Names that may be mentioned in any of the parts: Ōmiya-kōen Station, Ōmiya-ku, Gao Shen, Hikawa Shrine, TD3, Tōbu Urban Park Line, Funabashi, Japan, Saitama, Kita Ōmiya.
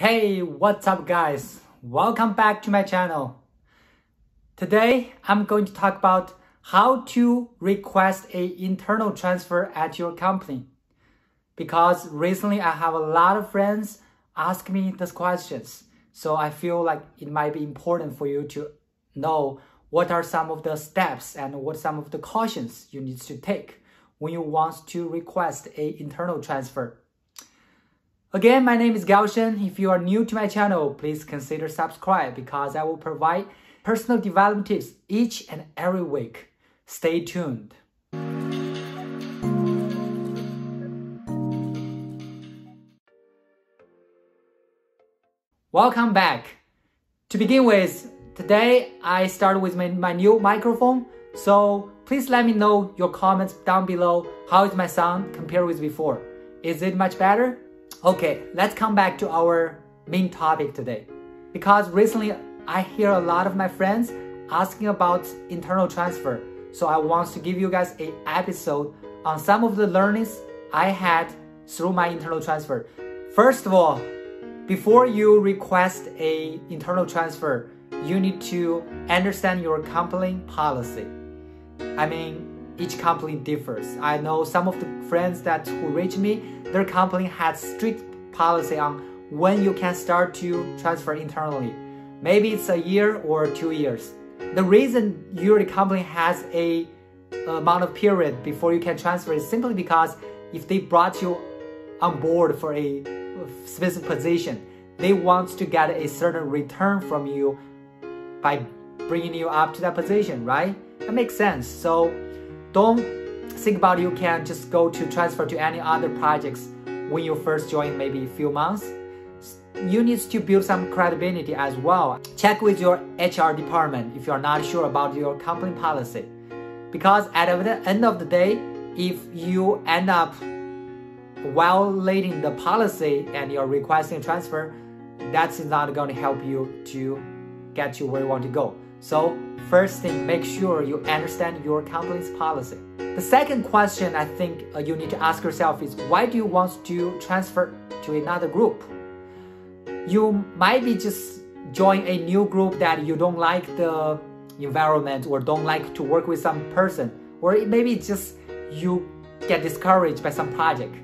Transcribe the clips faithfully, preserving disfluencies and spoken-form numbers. Hey, what's up guys? Welcome back to my channel. Today, I'm going to talk about how to request an internal transfer at your company. Because recently I have a lot of friends ask me these questions. So I feel like it might be important for you to know what are some of the steps and what some of the cautions you need to take when you want to request an internal transfer. Again, my name is Gao Shen. If you are new to my channel, please consider subscribe because I will provide personal development tips each and every week. Stay tuned. Welcome back. To begin with, today I start with my, my new microphone. So please let me know your comments down below. How is my sound compared with before? Is it much better? Okay, let's come back to our main topic today. Because recently I hear a lot of my friends asking about internal transfer. So I want to give you guys an episode on some of the learnings I had through my internal transfer. First of all, before you request an internal transfer, you need to understand your company policy. I mean, each company differs. I know some of the friends that who reached me, their company had strict policy on when you can start to transfer internally. Maybe it's a year or two years. The reason your company has a amount of period before you can transfer is simply because if they brought you on board for a specific position, they want to get a certain return from you by bringing you up to that position, right? That makes sense. So don't think about you can just go to transfer to any other projects when you first join, maybe a few months. You need to build some credibility as well. Check with your H R department if you're not sure about your company policy. Because at the end of the day, if you end up violating the policy and you're requesting a transfer, that's not going to help you to get you where you want to go. So first thing, make sure you understand your company's policy. The second question I think uh, you need to ask yourself is why do you want to transfer to another group? You might be just join a new group that you don't like the environment or don't like to work with some person, or maybe just you get discouraged by some project.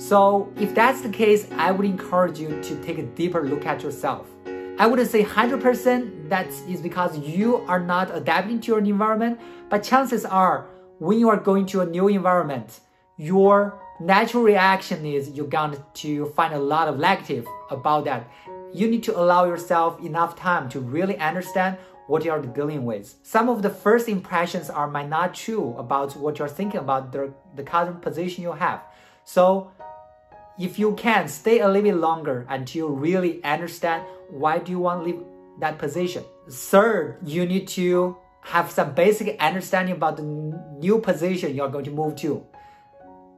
So if that's the case, I would encourage you to take a deeper look at yourself. I wouldn't say one hundred percent that is because you are not adapting to your environment, but chances are when you are going to a new environment, your natural reaction is you're going to find a lot of negative about that. You need to allow yourself enough time to really understand what you are dealing with. Some of the first impressions are might not true about what you're thinking about the, the current position you have. So if you can, stay a little bit longer until you really understand why do you want to leave that position. Third, you need to have some basic understanding about the new position you're going to move to,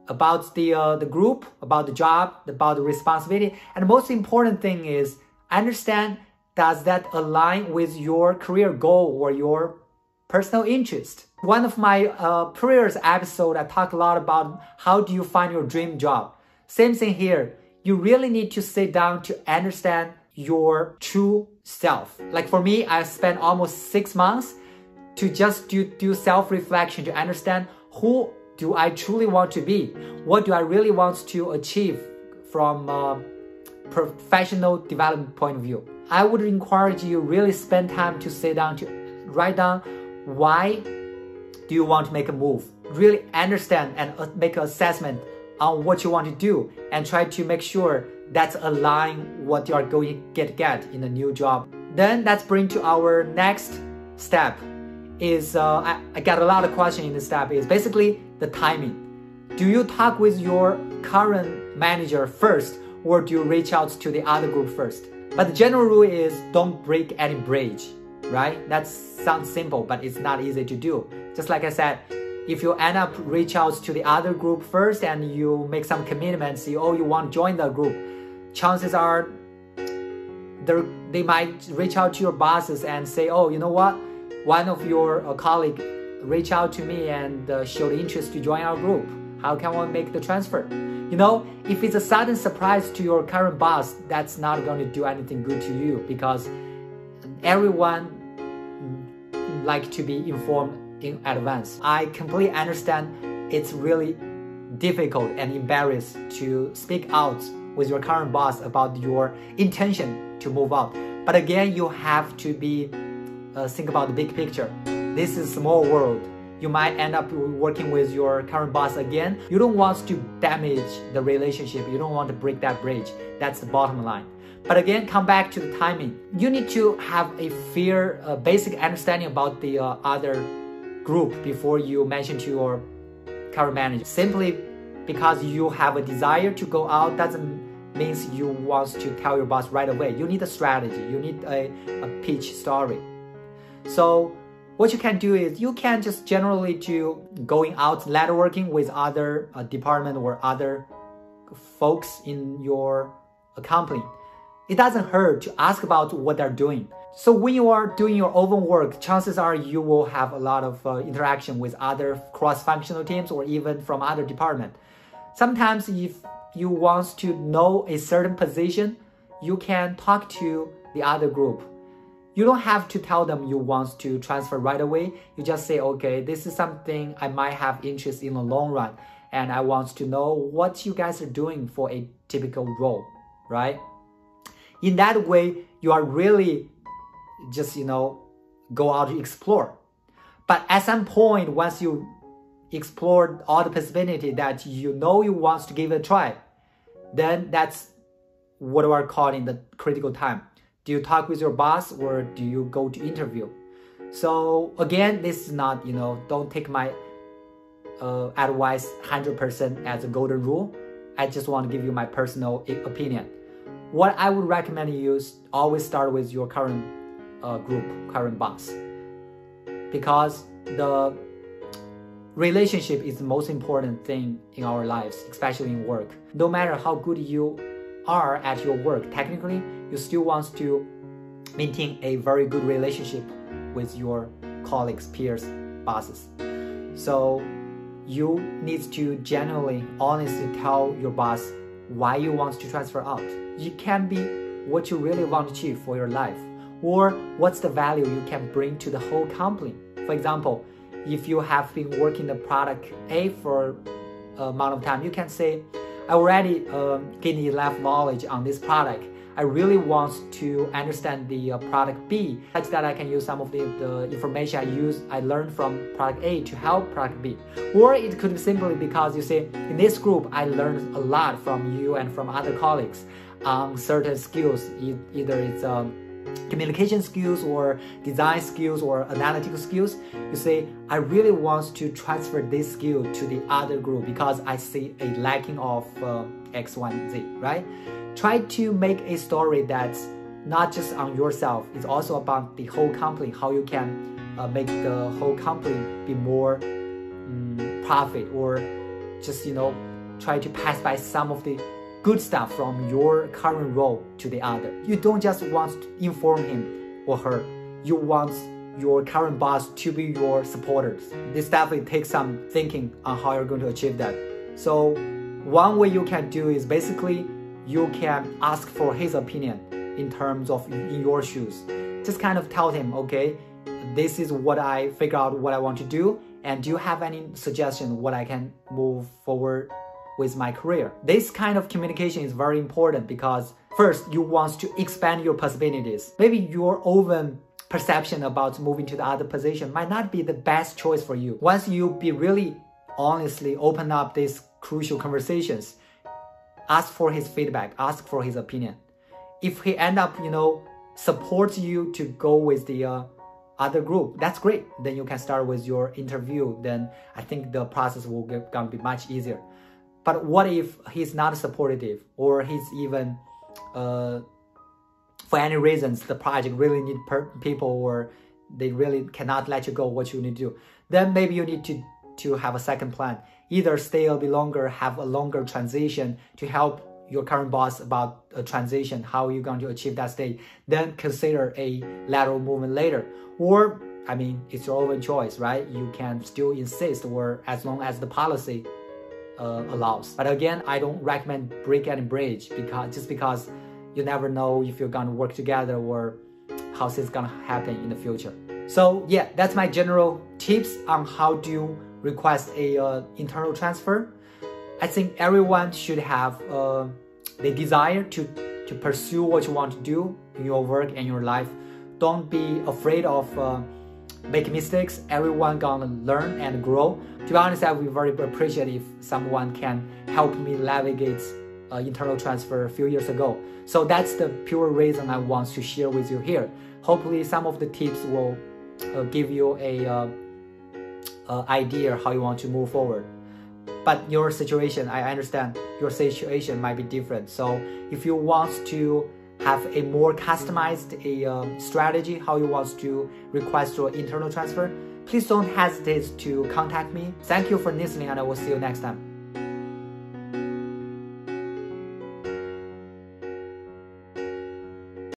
about the, uh, the group, about the job, about the responsibility. And the most important thing is understand, does that align with your career goal or your personal interest? One of my uh, previous episodes, I talked a lot about how do you find your dream job. Same thing here. You really need to sit down to understand your true self. Like for me, I spent almost six months to just do, do self-reflection to understand who do I truly want to be? What do I really want to achieve from a professional development point of view? I would encourage you really spend time to sit down, to write down why do you want to make a move? Really understand and make an assessment on what you want to do and try to make sure that's aligned what you are going to get, get in a new job. Then that's bring to our next step is, uh, I, I got a lot of questions in this step is basically the timing. Do you talk with your current manager first or do you reach out to the other group first? But the general rule is don't break any bridge, right? That sounds simple, but it's not easy to do. Just like I said, if you end up reach out to the other group first and you make some commitments, you, oh, you want to join the group, chances are they might reach out to your bosses and say, oh, you know what? One of your uh, colleagues reached out to me and uh, showed interest to join our group. How can one make the transfer? You know, if it's a sudden surprise to your current boss, that's not going to do anything good to you, because everyone likes to be informed in advance. I completely understand it's really difficult and embarrassing to speak out with your current boss about your intention to move up. But again, you have to be uh, think about the big picture. This is a small world. You might end up working with your current boss again. You don't want to damage the relationship. You don't want to break that bridge. That's the bottom line. But again, come back to the timing. You need to have a fair, uh, basic understanding about the uh, other group before you mention to your current manager. Simply because you have a desire to go out doesn't mean you want to tell your boss right away. You need a strategy. You need a, a pitch story. So, what you can do is you can just generally do going out networking with other uh, department or other folks in your uh, company. It doesn't hurt to ask about what they're doing. So when you are doing your own work, chances are you will have a lot of uh, interaction with other cross-functional teams or even from other department. Sometimes if you want to know a certain position, you can talk to the other group. You don't have to tell them you want to transfer right away. You just say, okay, this is something I might have interest in the long run, and I want to know what you guys are doing for a typical role, right? In that way, you are really just, you know, go out to explore. But at some point, once you explore all the possibility that you know you want to give it a try, then that's what we are calling the critical time. Do you talk with your boss or do you go to interview? So again, this is not, you know, don't take my uh, advice one hundred percent as a golden rule. I just want to give you my personal opinion. What I would recommend you is always start with your current uh, group, current boss. Because the relationship is the most important thing in our lives, especially in work. No matter how good you are at your work, technically, you still want to maintain a very good relationship with your colleagues, peers, bosses. So you need to genuinely, honestly tell your boss why you want to transfer out. It can be what you really want to achieve for your life, or what's the value you can bring to the whole company. For example, if you have been working the product A for an amount of time, you can say, I already um, gained enough knowledge on this product. I really want to understand the uh, product B, such that I can use some of the, the information I use, I learned from product A to help product B. Or it could be simply because you say, in this group, I learned a lot from you and from other colleagues on um, certain skills, e either it's um, communication skills or design skills or analytical skills. You say, I really want to transfer this skill to the other group because I see a lacking of uh, X, Y, and Z, right? Try to make a story that's not just on yourself, it's also about the whole company, how you can uh, make the whole company be more um, profit, or just, you know, try to pass by some of the good stuff from your current role to the other. You don't just want to inform him or her, you want your current boss to be your supporters. This definitely takes some thinking on how you're going to achieve that. So one way you can do is basically you can ask for his opinion in terms of in your shoes. Just kind of tell him, okay, this is what I figure out what I want to do, and do you have any suggestion what I can move forward with my career? This kind of communication is very important because first, you want to expand your possibilities. Maybe your own perception about moving to the other position might not be the best choice for you. Once you be really honestly open up these crucial conversations, ask for his feedback, ask for his opinion. If he end up, you know, supports you to go with the uh, other group, that's great. Then you can start with your interview. Then I think the process will get, gonna be much easier. But what if he's not supportive, or he's even, uh, for any reasons, the project really need per people, or they really cannot let you go, what you need to do? Then maybe you need to, to have a second plan. Either stay a bit longer, have a longer transition to help your current boss about a transition, how you're going to achieve that stage, then consider a lateral movement later. Or, I mean, it's your own choice, right? You can still insist, or as long as the policy uh, allows. But again, I don't recommend brick and bridge because just because you never know if you're gonna work together or how it's gonna happen in the future. So yeah, that's my general tips on how to request a uh, internal transfer. I think everyone should have uh, the desire to, to pursue what you want to do in your work and your life. Don't be afraid of uh, making mistakes. Everyone gonna learn and grow. To be honest, I would be very appreciative if someone can help me navigate uh, internal transfer a few years ago. So that's the pure reason I want to share with you here. Hopefully some of the tips will uh, give you a uh, uh, idea how you want to move forward. But your situation, I understand your situation might be different. So if you want to have a more customized a, um, strategy, how you want to request your internal transfer, please don't hesitate to contact me. Thank you for listening, and I will see you next time.